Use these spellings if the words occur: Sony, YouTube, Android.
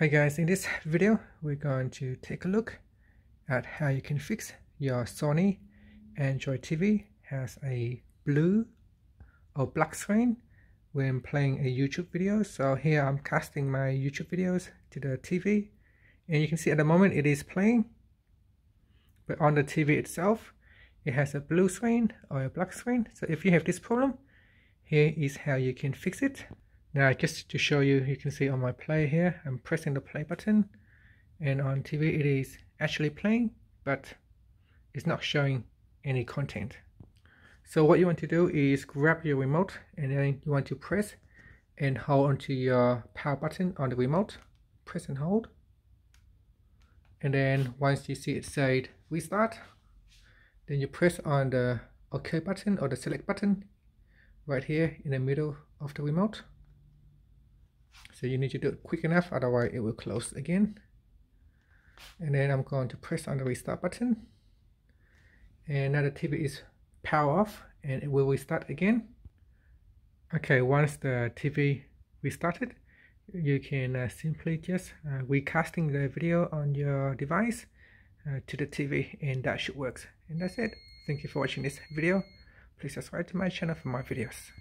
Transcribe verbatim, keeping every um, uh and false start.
Hi guys, in this video we're going to take a look at how you can fix your Sony Android T V has a blue or black screen when playing a YouTube video. So here I'm casting my YouTube videos to the T V, and you can see at the moment it is playing, but on the T V itself it has a blue screen or a black screen. So if you have this problem, here is how you can fix it. Now, just to show you, you can see on my play here, I'm pressing the play button, and on T V it is actually playing, but it's not showing any content. So what you want to do is grab your remote, and then you want to press and hold onto your power button on the remote. Press and hold. And then once you see it say restart, then you press on the OK button or the select button right here in the middle of the remote. So you need to do it quick enough, otherwise it will close again. And then I'm going to press on the restart button. And now the T V is power off and it will restart again. Okay, once the T V restarted, you can uh, simply just uh, recasting the video on your device uh, to the T V, and that should work. And that's it. Thank you for watching this video. Please subscribe to my channel for more videos.